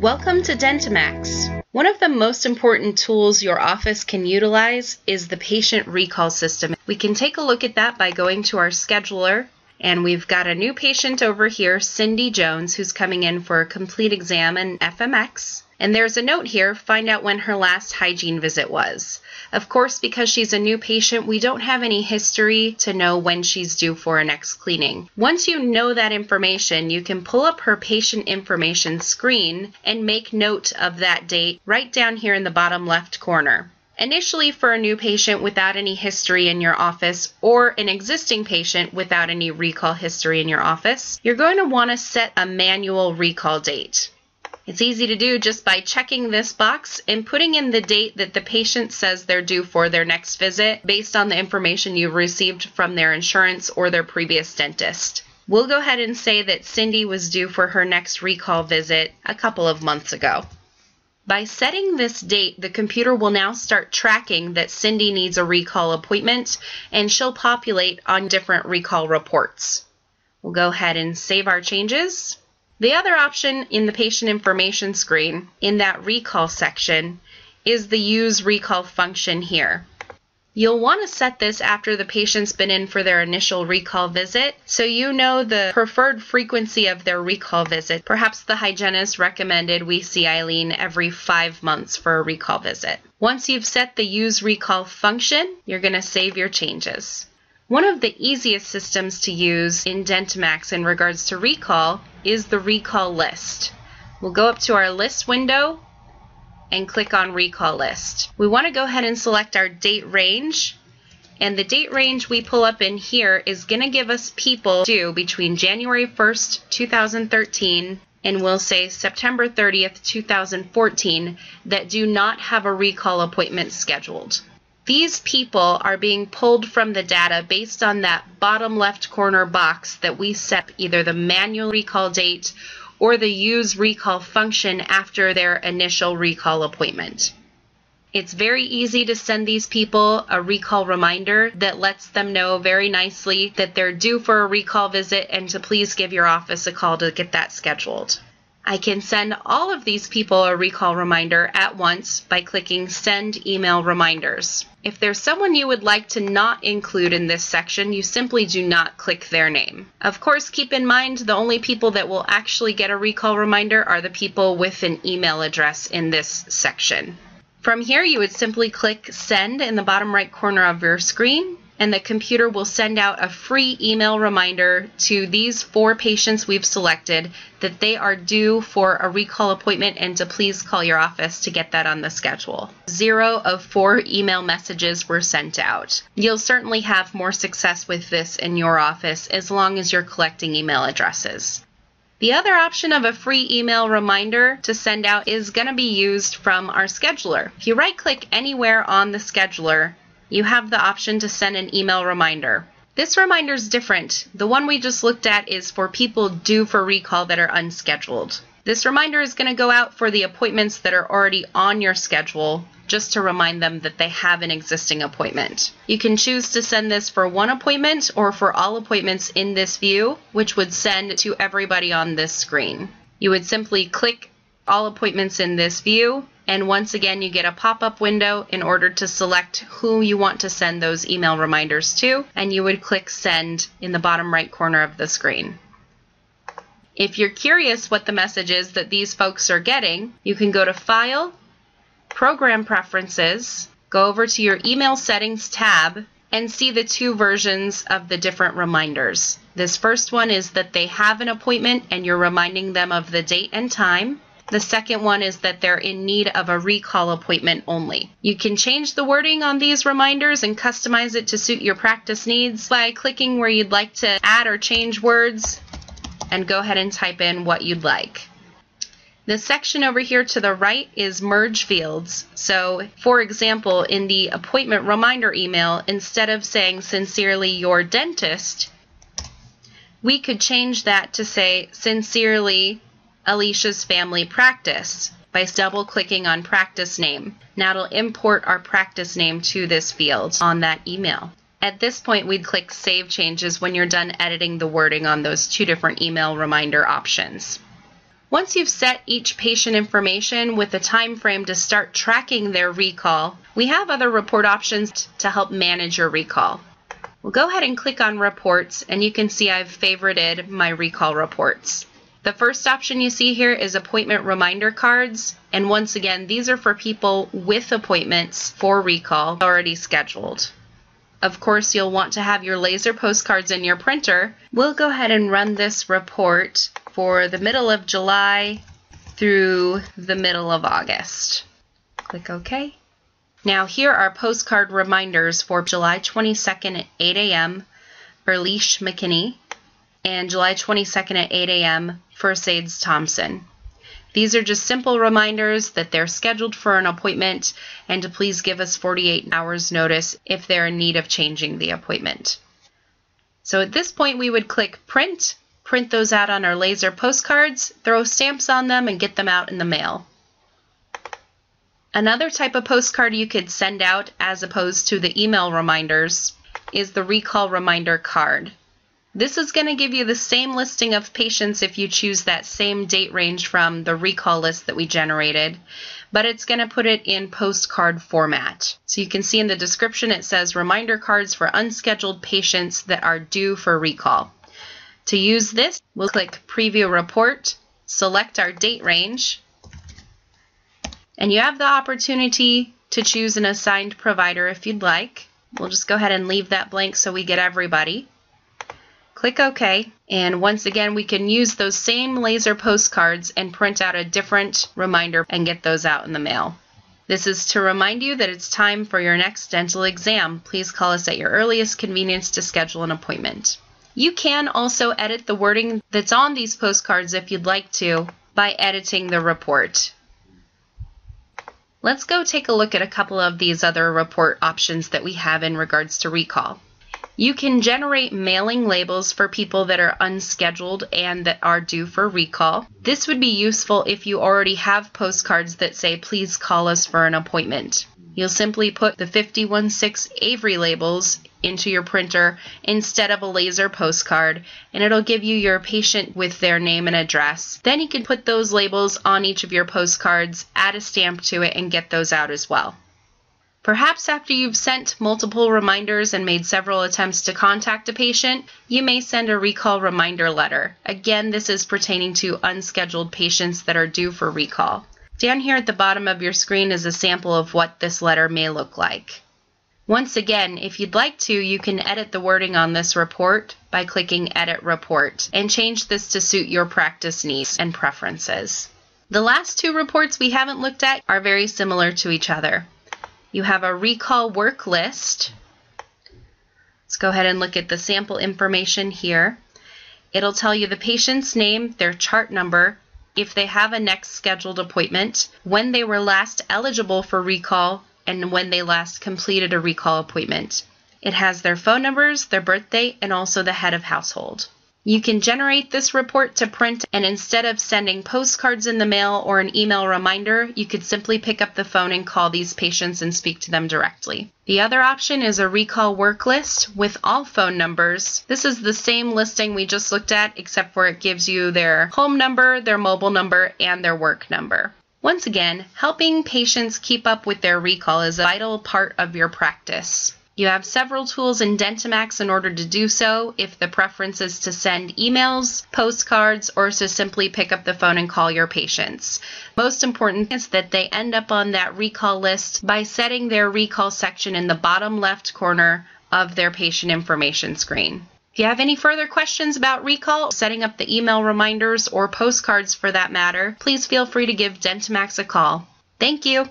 Welcome to DentiMax. One of the most important tools your office can utilize is the patient recall system. We can take a look at that by going to our scheduler, and we've got a new patient over here, Cindy Jones, who's coming in for a complete exam in FMX. And there's a note here, find out when her last hygiene visit was. Of course, because she's a new patient, we don't have any history to know when she's due for a next cleaning. Once you know that information, you can pull up her patient information screen and make note of that date right down here in the bottom left corner. Initially, for a new patient without any history in your office or an existing patient without any recall history in your office, you're going to want to set a manual recall date. It's easy to do just by checking this box and putting in the date that the patient says they're due for their next visit based on the information you've received from their insurance or their previous dentist. We'll go ahead and say that Cindy was due for her next recall visit a couple of months ago. By setting this date, the computer will now start tracking that Cindy needs a recall appointment, and she'll populate on different recall reports. We'll go ahead and save our changes. The other option in the patient information screen, in that recall section, is the use recall function here. You'll want to set this after the patient's been in for their initial recall visit, so you know the preferred frequency of their recall visit. Perhaps the hygienist recommended we see Eileen every 5 months for a recall visit. Once you've set the use recall function, you're going to save your changes. One of the easiest systems to use in DentiMax in regards to recall is the recall list. We'll go up to our list window and click on recall list. We want to go ahead and select our date range, and the date range we pull up in here is going to give us people due between January 1st, 2013 and we'll say September 30th, 2014 that do not have a recall appointment scheduled. These people are being pulled from the data based on that bottom left corner box that we set either the manual recall date or the use recall function after their initial recall appointment. It's very easy to send these people a recall reminder that lets them know very nicely that they're due for a recall visit and to please give your office a call to get that scheduled. I can send all of these people a recall reminder at once by clicking Send Email Reminders. If there's someone you would like to not include in this section, you simply do not click their name. Of course, keep in mind the only people that will actually get a recall reminder are the people with an email address in this section. From here, you would simply click Send in the bottom right corner of your screen, and the computer will send out a free email reminder to these 4 patients we've selected that they are due for a recall appointment and to please call your office to get that on the schedule. 0 of 4 email messages were sent out. You'll certainly have more success with this in your office as long as you're collecting email addresses. The other option of a free email reminder to send out is going to be used from our scheduler. If you right-click anywhere on the scheduler, you have the option to send an email reminder. This reminder is different. The one we just looked at is for people due for recall that are unscheduled. This reminder is going to go out for the appointments that are already on your schedule, just to remind them that they have an existing appointment. You can choose to send this for one appointment or for all appointments in this view, which would send to everybody on this screen. You would simply click all appointments in this view, and once again, you get a pop-up window in order to select who you want to send those email reminders to, and you would click Send in the bottom right corner of the screen. If you're curious what the message is that these folks are getting, you can go to File, Program Preferences, go over to your Email Settings tab, and see the 2 versions of the different reminders. This first one is that they have an appointment and you're reminding them of the date and time. The second one is that they're in need of a recall appointment only. You can change the wording on these reminders and customize it to suit your practice needs by clicking where you'd like to add or change words and go ahead and type in what you'd like. This section over here to the right is merge fields. So, for example, in the appointment reminder email, instead of saying sincerely your dentist, we could change that to say sincerely Alicia's family practice by double-clicking on practice name. Now it'll import our practice name to this field on that email. At this point, we'd click Save Changes when you're done editing the wording on those 2 different email reminder options. Once you've set each patient information with a time frame to start tracking their recall, we have other report options to help manage your recall. We'll go ahead and click on Reports, and you can see I've favorited my recall reports. The first option you see here is appointment reminder cards, and once again, these are for people with appointments for recall already scheduled. Of course, you'll want to have your laser postcards in your printer. We'll go ahead and run this report for the middle of July through the middle of August. Click OK. Now here are postcard reminders for July 22nd at 8 a.m. Berleesh McKinney and July 22nd at 8 a.m. for Sades Thompson. These are just simple reminders that they're scheduled for an appointment and to please give us 48 hours notice if they're in need of changing the appointment. So at this point we would click print those out on our laser postcards, throw stamps on them, and get them out in the mail. Another type of postcard you could send out as opposed to the email reminders is the recall reminder card. This is going to give you the same listing of patients if you choose that same date range from the recall list that we generated, but it's going to put it in postcard format. So you can see in the description it says reminder cards for unscheduled patients that are due for recall. To use this, we'll click Preview Report, select our date range, and you have the opportunity to choose an assigned provider if you'd like. We'll just go ahead and leave that blank so we get everybody. Click OK, and once again we can use those same laser postcards and print out a different reminder and get those out in the mail. This is to remind you that it's time for your next dental exam. Please call us at your earliest convenience to schedule an appointment. You can also edit the wording that's on these postcards if you'd like to by editing the report. Let's go take a look at a couple of these other report options that we have in regards to recall. You can generate mailing labels for people that are unscheduled and that are due for recall. This would be useful if you already have postcards that say, please call us for an appointment. You'll simply put the 516 Avery labels into your printer instead of a laser postcard, and it'll give you your patient with their name and address. Then you can put those labels on each of your postcards, add a stamp to it, and get those out as well. Perhaps after you've sent multiple reminders and made several attempts to contact a patient, you may send a recall reminder letter. Again, this is pertaining to unscheduled patients that are due for recall. Down here at the bottom of your screen is a sample of what this letter may look like. Once again, if you'd like to, you can edit the wording on this report by clicking Edit Report and change this to suit your practice needs and preferences. The last two reports we haven't looked at are very similar to each other. You have a recall work list. Let's go ahead and look at the sample information here. It'll tell you the patient's name, their chart number, if they have a next scheduled appointment, when they were last eligible for recall, and when they last completed a recall appointment. It has their phone numbers, their birthday, and also the head of household. You can generate this report to print, and instead of sending postcards in the mail or an email reminder, you could simply pick up the phone and call these patients and speak to them directly. The other option is a recall work list with all phone numbers. This is the same listing we just looked at, except for it gives you their home number, their mobile number, and their work number. Once again, helping patients keep up with their recall is a vital part of your practice. You have several tools in DentiMax in order to do so if the preference is to send emails, postcards, or to simply pick up the phone and call your patients. Most important is that they end up on that recall list by setting their recall section in the bottom left corner of their patient information screen. If you have any further questions about recall, setting up the email reminders or postcards for that matter, please feel free to give DentiMax a call. Thank you!